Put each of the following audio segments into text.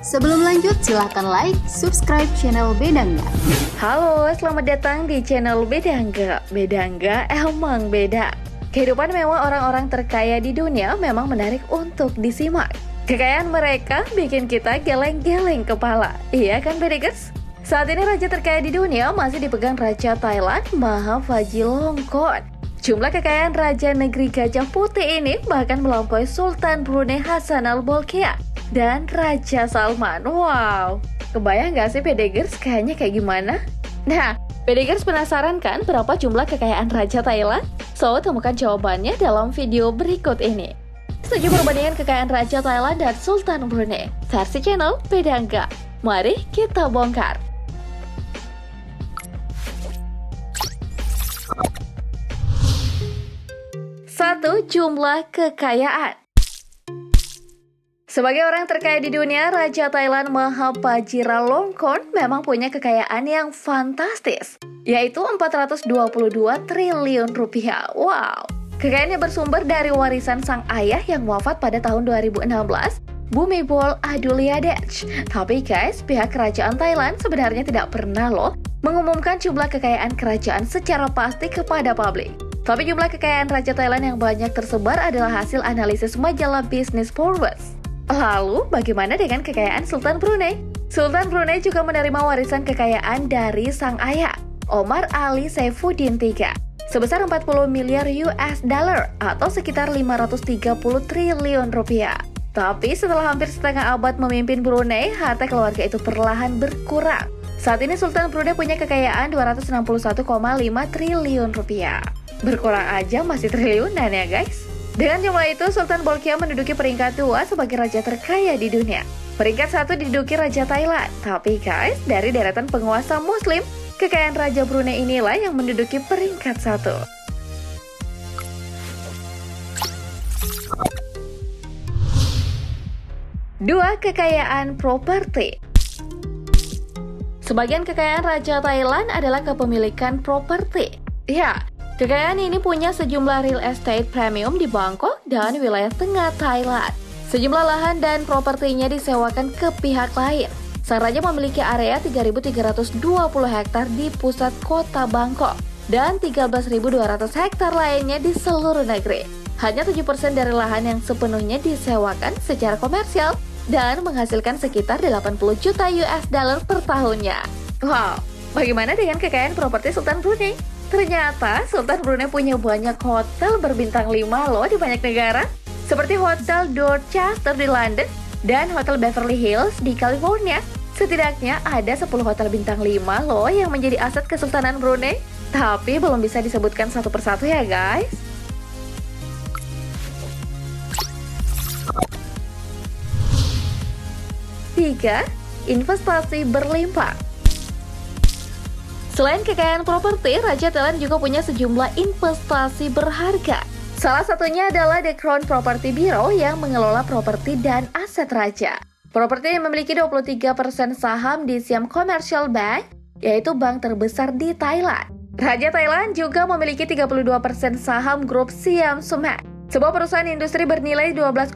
Sebelum lanjut, silahkan like, subscribe channel Bedangga. Halo, selamat datang di channel Bedangga. Bedangga emang beda. Kehidupan mewah orang-orang terkaya di dunia memang menarik untuk disimak. Kekayaan mereka bikin kita geleng-geleng kepala. Iya kan, Bedegers? Saat ini raja terkaya di dunia masih dipegang Raja Thailand, Maha Vajiralongkorn. Jumlah kekayaan Raja Negeri Gajah Putih ini bahkan melampaui Sultan Brunei Hassanal Bolkiah dan Raja Salman. Wow, kebayang gak sih Bedegers kayaknya kayak gimana? Nah, Bedegers penasaran kan berapa jumlah kekayaan Raja Thailand? So, temukan jawabannya dalam video berikut ini. 7 perbandingan kekayaan Raja Thailand dan Sultan Brunei versi channel Bedangga. Mari kita bongkar. Satu, jumlah kekayaan. Sebagai orang terkaya di dunia, Raja Thailand Maha Vajiralongkorn memang punya kekayaan yang fantastis, yaitu 422 triliun rupiah. Wow. Kekayaannya bersumber dari warisan sang ayah yang wafat pada tahun 2016, Bhumibol Adulyadej. Tapi guys, pihak kerajaan Thailand sebenarnya tidak pernah loh mengumumkan jumlah kekayaan kerajaan secara pasti kepada publik. Tapi jumlah kekayaan Raja Thailand yang banyak tersebar adalah hasil analisis majalah Business Forbes. Lalu, bagaimana dengan kekayaan Sultan Brunei? Sultan Brunei juga menerima warisan kekayaan dari sang ayah, Omar Ali Saifuddin III, sebesar 40 miliar US dollar atau sekitar 530 triliun rupiah. Tapi setelah hampir setengah abad memimpin Brunei, harta keluarga itu perlahan berkurang. Saat ini Sultan Brunei punya kekayaan 261,5 triliun rupiah. Berkurang aja masih triliunan ya guys. Dengan jumlah itu, Sultan Bolkiah menduduki peringkat 2 sebagai raja terkaya di dunia. Peringkat 1 diduduki Raja Thailand. Tapi guys, dari deretan penguasa muslim, kekayaan Raja Brunei inilah yang menduduki peringkat 1. Dua, kekayaan properti. Sebagian kekayaan Raja Thailand adalah kepemilikan properti. Ya, kekayaan ini punya sejumlah real estate premium di Bangkok dan wilayah tengah Thailand. Sejumlah lahan dan propertinya disewakan ke pihak lain. Sang raja memiliki area 3.320 hektar di pusat kota Bangkok dan 13.200 hektar lainnya di seluruh negeri. Hanya 7% dari lahan yang sepenuhnya disewakan secara komersial dan menghasilkan sekitar 80 juta US dollar per tahunnya. Wow, bagaimana dengan kekayaan properti Sultan Brunei? Ternyata Sultan Brunei punya banyak hotel berbintang 5 loh di banyak negara, seperti Hotel Dorchester di London dan Hotel Beverly Hills di California. Setidaknya ada 10 hotel bintang 5 loh yang menjadi aset Kesultanan Brunei, tapi belum bisa disebutkan satu persatu ya guys. 3. Investasi berlimpah. Selain kekayaan properti, Raja Thailand juga punya sejumlah investasi berharga. Salah satunya adalah The Crown Property Bureau yang mengelola properti dan aset raja. Properti yang memiliki 23% saham di Siam Commercial Bank, yaitu bank terbesar di Thailand. Raja Thailand juga memiliki 32% saham grup Siam Sumat, sebuah perusahaan industri bernilai 12,6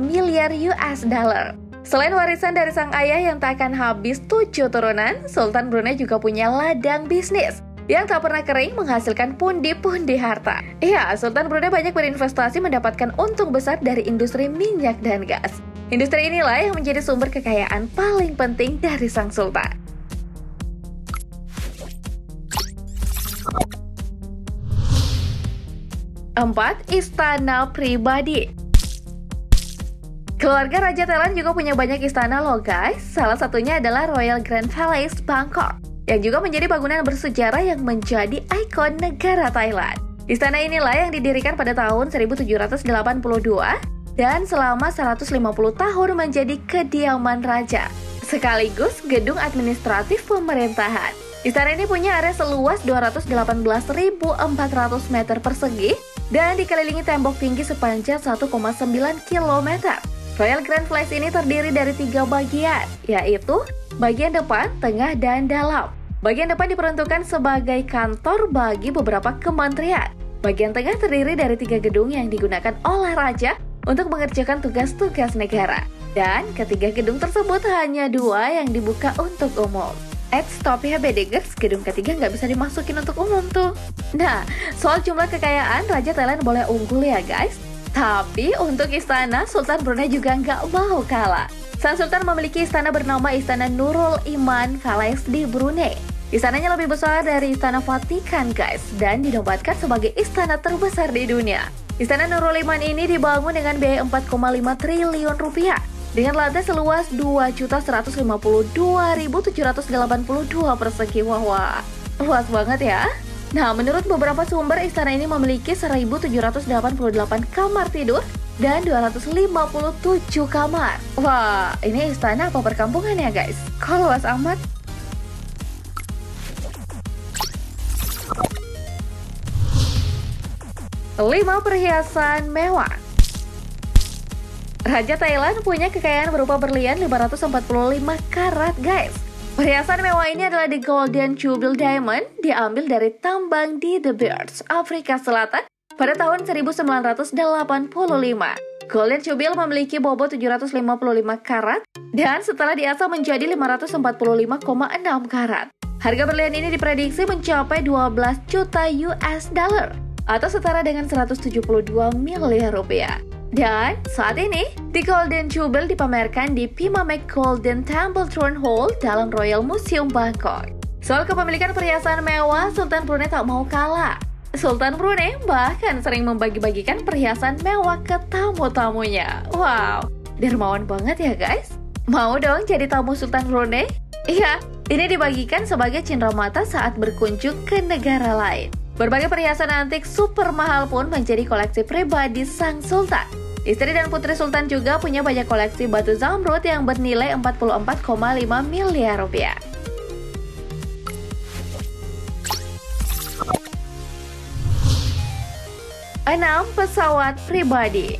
miliar US dollar. Selain warisan dari sang ayah yang tak akan habis 7 turunan, Sultan Brunei juga punya ladang bisnis yang tak pernah kering menghasilkan pundi-pundi harta. Iya, Sultan Brunei banyak berinvestasi mendapatkan untung besar dari industri minyak dan gas. Industri inilah yang menjadi sumber kekayaan paling penting dari sang sultan. 4. Istana pribadi. Keluarga Raja Thailand juga punya banyak istana loh guys. Salah satunya adalah Royal Grand Palace Bangkok, yang juga menjadi bangunan bersejarah yang menjadi ikon negara Thailand. Istana inilah yang didirikan pada tahun 1782 dan selama 150 tahun menjadi kediaman raja, sekaligus gedung administratif pemerintahan. Istana ini punya area seluas 218.400 meter persegi dan dikelilingi tembok tinggi sepanjang 1,9 km. Royal Grand Palace ini terdiri dari 3 bagian, yaitu bagian depan, tengah, dan dalam. Bagian depan diperuntukkan sebagai kantor bagi beberapa kementerian. Bagian tengah terdiri dari 3 gedung yang digunakan oleh raja untuk mengerjakan tugas-tugas negara. Dan ketiga gedung tersebut hanya dua yang dibuka untuk umum. Stop ya Bedangers, gedung ketiga nggak bisa dimasukin untuk umum tuh. Nah, soal jumlah kekayaan, Raja Thailand boleh unggul ya guys. Tapi untuk istana, Sultan Brunei juga nggak mau kalah. Sang Sultan memiliki istana bernama Istana Nurul Iman Kalesi di Brunei. Istananya lebih besar dari Istana Vatikan guys, dan dinobatkan sebagai istana terbesar di dunia. Istana Nurul Iman ini dibangun dengan biaya 4,5 triliun rupiah. Dengan lantai seluas 2.152.782 persegi. Wah, luas banget ya. Nah, menurut beberapa sumber, istana ini memiliki 1.788 kamar tidur dan 257 kamar. Wah, ini istana apa perkampungan ya guys? Kok luas amat? Lima perhiasan mewah. Raja Thailand punya kekayaan berupa berlian 545 karat guys. Perhiasan mewah ini adalah The Golden Jubilee Diamond, diambil dari tambang di The Beers, Afrika Selatan pada tahun 1985. Golden Jubilee memiliki bobot 755 karat dan setelah diasah menjadi 545,6 karat. Harga berlian ini diprediksi mencapai 12 juta US dollar atau setara dengan 172 miliar rupiah. Dan saat ini, The Golden Jubilee dipamerkan di Pimai Maha Golden Temple Throne Hall dalam Royal Museum Bangkok. Soal kepemilikan perhiasan mewah, Sultan Brunei tak mau kalah. Sultan Brunei bahkan sering membagi-bagikan perhiasan mewah ke tamu-tamunya. Wow, dermawan banget ya guys. Mau dong jadi tamu Sultan Brunei? Iya, ini dibagikan sebagai cenderamata saat berkunjung ke negara lain. Berbagai perhiasan antik super mahal pun menjadi koleksi pribadi sang Sultan. Istri dan putri Sultan juga punya banyak koleksi batu zamrud yang bernilai 44,5 miliar rupiah. Enam pesawat pribadi.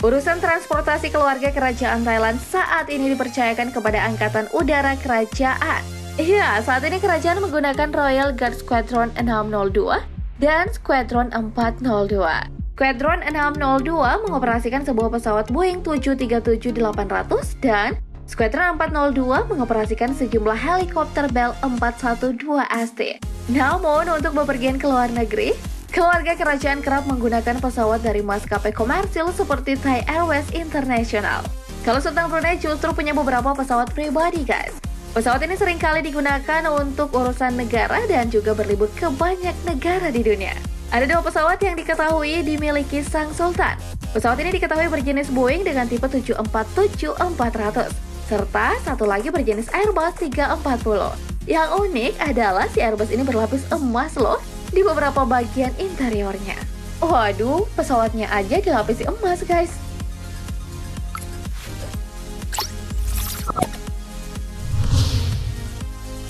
Urusan transportasi keluarga kerajaan Thailand saat ini dipercayakan kepada Angkatan Udara Kerajaan. Iya, saat ini kerajaan menggunakan Royal Guard Squadron 602 dan Squadron 402. Squadron 602 mengoperasikan sebuah pesawat Boeing 737-800 dan Squadron 402 mengoperasikan sejumlah helikopter Bell 412ST. Namun untuk bepergian ke luar negeri, keluarga kerajaan kerap menggunakan pesawat dari maskapai komersil seperti Thai Airways International. Kalau Sultan Brunei justru punya beberapa pesawat pribadi guys. Pesawat ini seringkali digunakan untuk urusan negara dan juga berlibur ke banyak negara di dunia. Ada dua pesawat yang diketahui dimiliki sang Sultan. Pesawat ini diketahui berjenis Boeing dengan tipe 747-400, serta satu lagi berjenis Airbus 340. Yang unik adalah si Airbus ini berlapis emas loh di beberapa bagian interiornya. Waduh, pesawatnya aja dilapisi emas guys.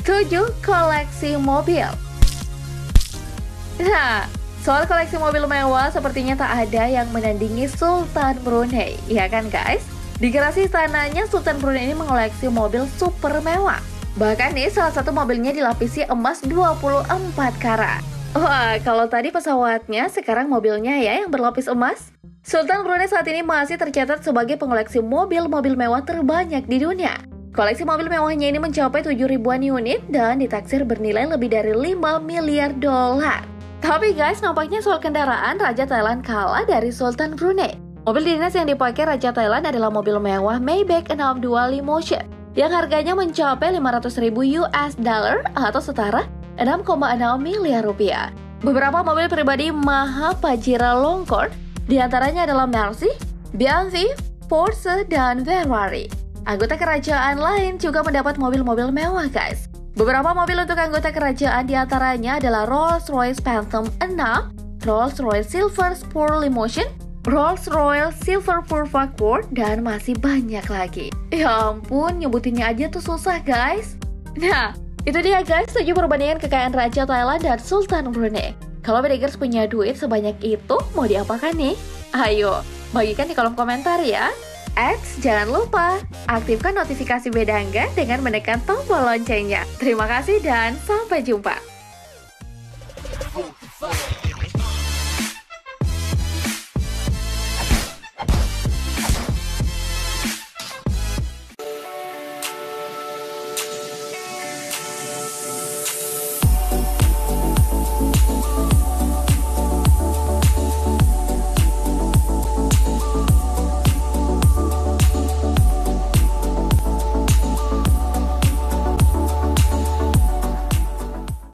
Tujuh koleksi mobil. Nah, soal koleksi mobil mewah, sepertinya tak ada yang menandingi Sultan Brunei, ya kan guys? Di garasi istananya, Sultan Brunei ini mengoleksi mobil super mewah. Bahkan nih, salah satu mobilnya dilapisi emas 24 karat. Wah, kalau tadi pesawatnya, sekarang mobilnya ya yang berlapis emas? Sultan Brunei saat ini masih tercatat sebagai pengoleksi mobil-mobil mewah terbanyak di dunia. Koleksi mobil mewahnya ini mencapai 7.000-an unit dan ditaksir bernilai lebih dari 5 miliar dolar. Tapi guys, nampaknya soal kendaraan Raja Thailand kalah dari Sultan Brunei. Mobil dinas yang dipakai Raja Thailand adalah mobil mewah Maybach 62 Limousine yang harganya mencapai 500.000 US dollar atau setara 6,6 miliar rupiah. Beberapa mobil pribadi Maha Vajiralongkorn diantaranya adalah Mercy, BMW, Porsche, dan Ferrari. Anggota kerajaan lain juga mendapat mobil-mobil mewah guys. Beberapa mobil untuk anggota kerajaan diantaranya adalah Rolls-Royce Phantom 6, Rolls-Royce Silver Spur Limousine, Rolls-Royce Silver Four Parkward, dan masih banyak lagi. Ya ampun, nyebutinnya aja tuh susah guys. Nah, itu dia guys 7 perbandingan kekayaan Raja Thailand dan Sultan Brunei. Kalau Bedangers punya duit sebanyak itu, mau diapakan nih? Ayo, bagikan di kolom komentar ya. Jangan lupa aktifkan notifikasi Bedangga dengan menekan tombol loncengnya. Terima kasih dan sampai jumpa.